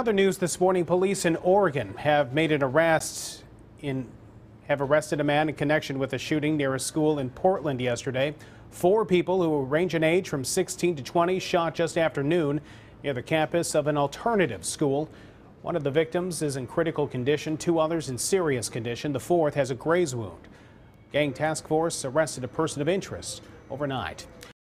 Other news this morning, police in Oregon have made an arrest have arrested a man in connection with a shooting near a school in Portland yesterday. Four people who range in age from 16 to 20 shot just after noon near the campus of an alternative school. One of the victims is in critical condition, two others in serious condition. The fourth has a graze wound. Gang task force arrested a person of interest overnight.